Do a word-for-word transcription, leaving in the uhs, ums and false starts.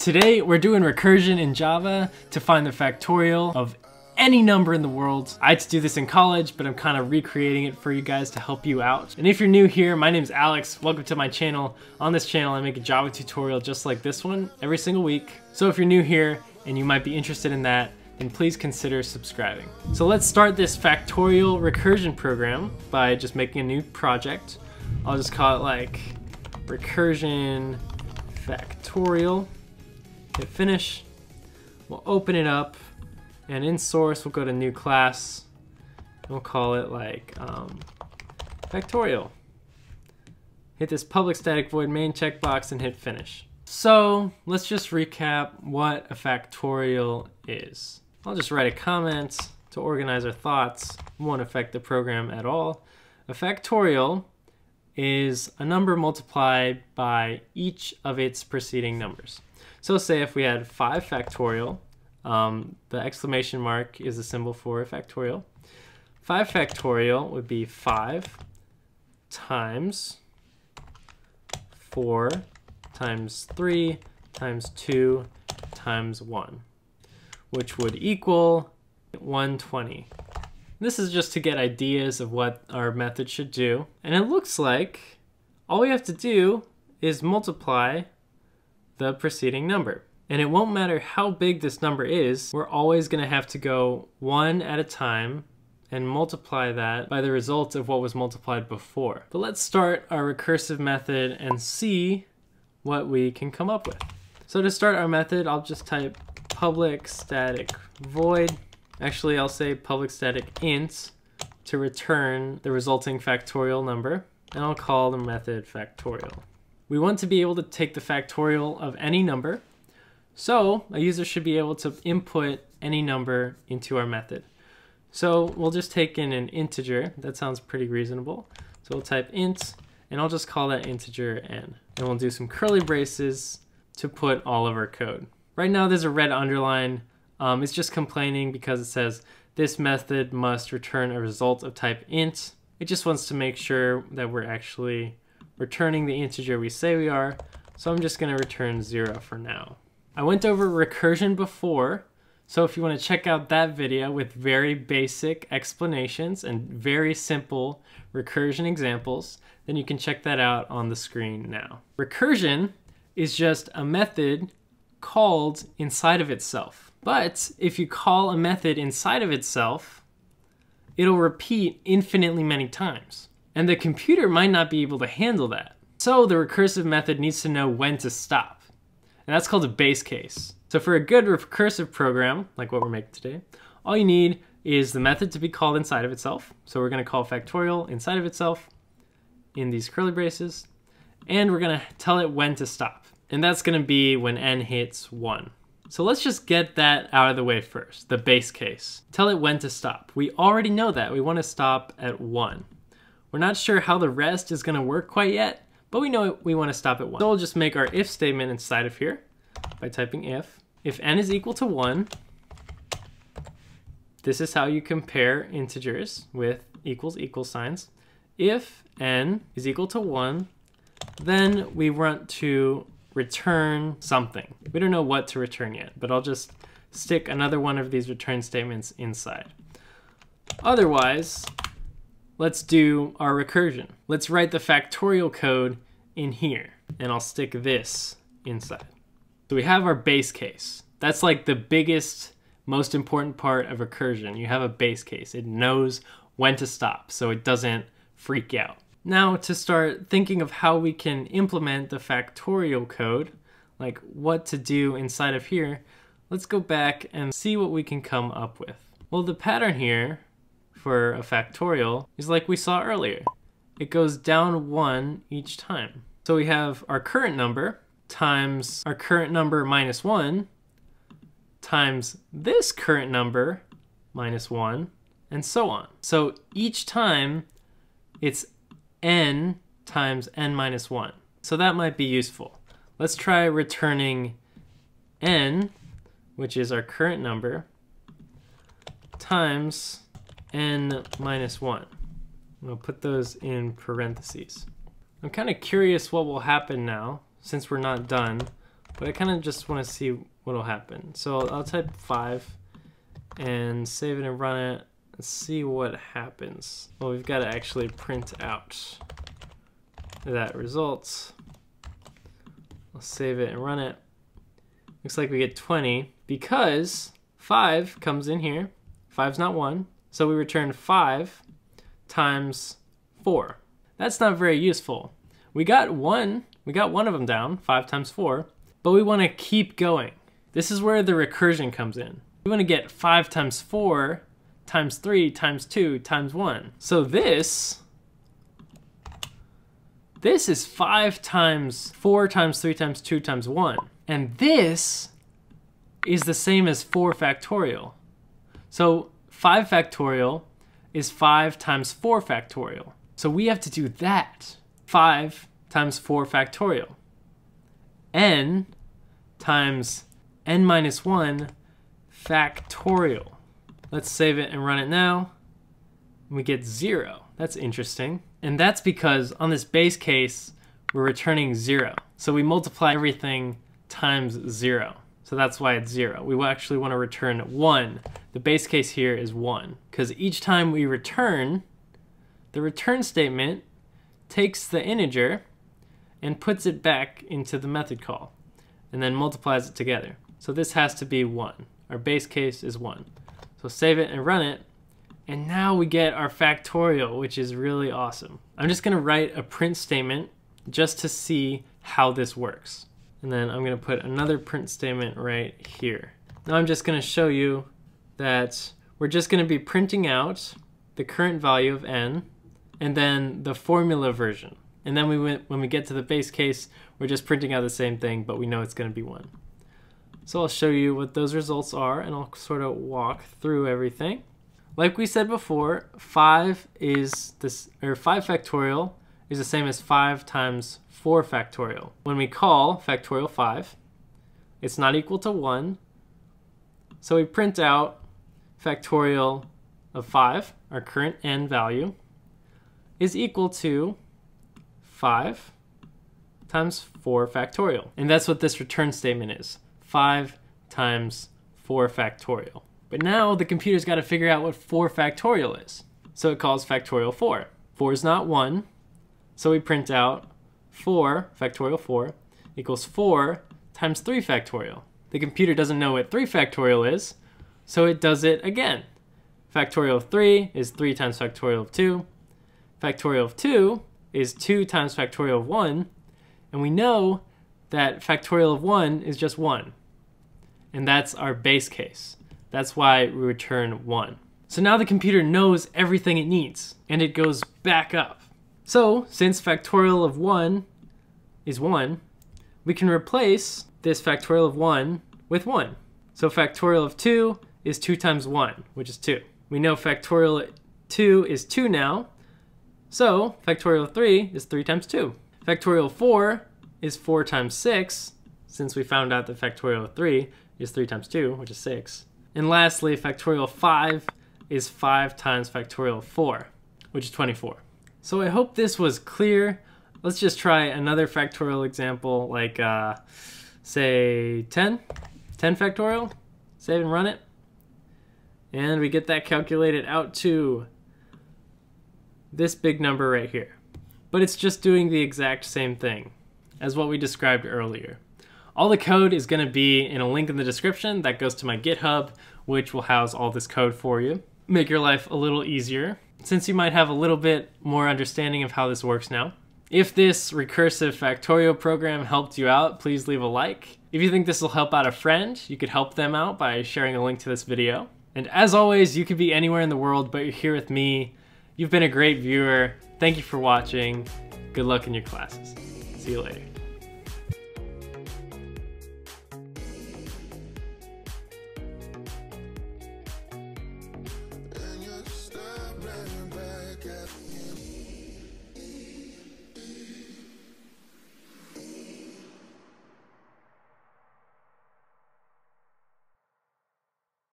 Today, we're doing recursion in Java to find the factorial of any number in the world. I had to do this in college, but I'm kind of recreating it for you guys to help you out. And if you're new here, my name's Alex. Welcome to my channel. On this channel, I make a Java tutorial just like this one every single week. So if you're new here and you might be interested in that, then please consider subscribing. So let's start this factorial recursion program by just making a new project. I'll just call it like recursion factorial. Hit finish, we'll open it up, and in source we'll go to new class, and we'll call it like um, factorial. Hit this public static void main checkbox and hit finish. So let's just recap what a factorial is. I'll just write a comment to organize our thoughts. It won't affect the program at all. A factorial is a number multiplied by each of its preceding numbers. So say if we had five factorial, um, the exclamation mark is a symbol for a factorial. five factorial would be five times four times three times two times one, which would equal one hundred twenty. This is just to get ideas of what our method should do. And it looks like all we have to do is multiply the preceding number. And it won't matter how big this number is, we're always gonna have to go one at a time and multiply that by the result of what was multiplied before. But let's start our recursive method and see what we can come up with. So to start our method, I'll just type public static void. Actually, I'll say public static int to return the resulting factorial number, and I'll call the method factorial. We want to be able to take the factorial of any number, so a user should be able to input any number into our method. So we'll just take in an integer. That sounds pretty reasonable. So we'll type int, and I'll just call that integer n. And we'll do some curly braces to put all of our code. Right now, there's a red underline. Um, it's just complaining because it says this method must return a result of type int. It just wants to make sure that we're actually returning the integer we say we are. So I'm just gonna return zero for now. I went over recursion before. So if you wanna check out that video with very basic explanations and very simple recursion examples, then you can check that out on the screen now. Recursion is just a method called inside of itself. But if you call a method inside of itself, it'll repeat infinitely many times. And the computer might not be able to handle that. So the recursive method needs to know when to stop. And that's called a base case. So for a good recursive program, like what we're making today, all you need is the method to be called inside of itself. So we're gonna call factorial inside of itself in these curly braces. And we're gonna tell it when to stop. And that's gonna be when n hits one. So let's just get that out of the way first, the base case. Tell it when to stop. We already know that. We want to stop at one. We're not sure how the rest is going to work quite yet, but we know we want to stop at one. So we'll just make our if statement inside of here by typing if. If n is equal to one, this is how you compare integers with equals equal signs. If n is equal to one, then we want to return something. We don't know what to return yet, but I'll just stick another one of these return statements inside. Otherwise, let's do our recursion. Let's write the factorial code in here, and I'll stick this inside. So we have our base case. That's like the biggest, most important part of recursion. You have a base case. It knows when to stop, so it doesn't freak out. Now to start thinking of how we can implement the factorial code, like what to do inside of here, let's go back and see what we can come up with. Well, the pattern here for a factorial is like we saw earlier. It goes down one each time. So we have our current number times our current number minus one times this current number minus one, and so on. So each time it's n times n minus one. So that might be useful. Let's try returning n, which is our current number, times n minus one. I'll put those in parentheses. I'm kind of curious what will happen now, since we're not done, but I kind of just want to see what'll happen. So I'll, I'll type five and save it and run it and see what happens. Well, we've got to actually print out that result. I'll save it and run it. Looks like we get twenty because five comes in here. Five's not one, so we return five times four. That's not very useful. We got one, we got one of them down, five times four, but we want to keep going. This is where the recursion comes in. We want to get five times four times three times two times one. So this, this is five times four times three times two times one. And this is the same as four factorial. So five factorial is five times four factorial. So we have to do that. five times four factorial. N times n minus one factorial. Let's save it and run it now. We get zero. That's interesting. And that's because on this base case, we're returning zero. So we multiply everything times zero. So that's why it's zero. We will actually want to return one. The base case here is one, because each time we return, the return statement takes the integer and puts it back into the method call and then multiplies it together. So this has to be one. Our base case is one. So save it and run it. And now we get our factorial, which is really awesome. I'm just gonna write a print statement just to see how this works. And then I'm gonna put another print statement right here. Now I'm just gonna show you that we're just gonna be printing out the current value of n and then the formula version. And then we went, when we get to the base case, we're just printing out the same thing, but we know it's gonna be one. So I'll show you what those results are and I'll sort of walk through everything. Like we said before, five is this, or five factorial is the same as five times four factorial. When we call factorial five, it's not equal to one. So we print out factorial of five, our current n value, is equal to five times four factorial. And that's what this return statement is, five times four factorial. But now the computer's got to figure out what four factorial is. So it calls factorial four. four is not one, so we print out four, factorial four, equals four times three factorial. The computer doesn't know what three factorial is, so it does it again. Factorial of three is three times factorial of two. Factorial of two is two times factorial of one. And we know that factorial of one is just one. And that's our base case. That's why we return one. So now the computer knows everything it needs, and it goes back up. So since factorial of one is one, we can replace this factorial of one with one. So factorial of two is two times one, which is two. We know factorial two is two now, so factorial of three is three times two. Factorial of four is four times six, since we found out that factorial of three is three times two, which is six. And lastly, factorial of five is five times factorial of four, which is twenty-four. So I hope this was clear. Let's just try another factorial example, like uh, say ten, ten factorial, save and run it. And we get that calculated out to this big number right here. But it's just doing the exact same thing as what we described earlier. All the code is gonna be in a link in the description that goes to my GitHub, which will house all this code for you. Make your life a little easier, since you might have a little bit more understanding of how this works now. If this recursive factorial program helped you out, please leave a like. If you think this will help out a friend, you could help them out by sharing a link to this video. And as always, you could be anywhere in the world, but you're here with me. You've been a great viewer. Thank you for watching. Good luck in your classes. See you later.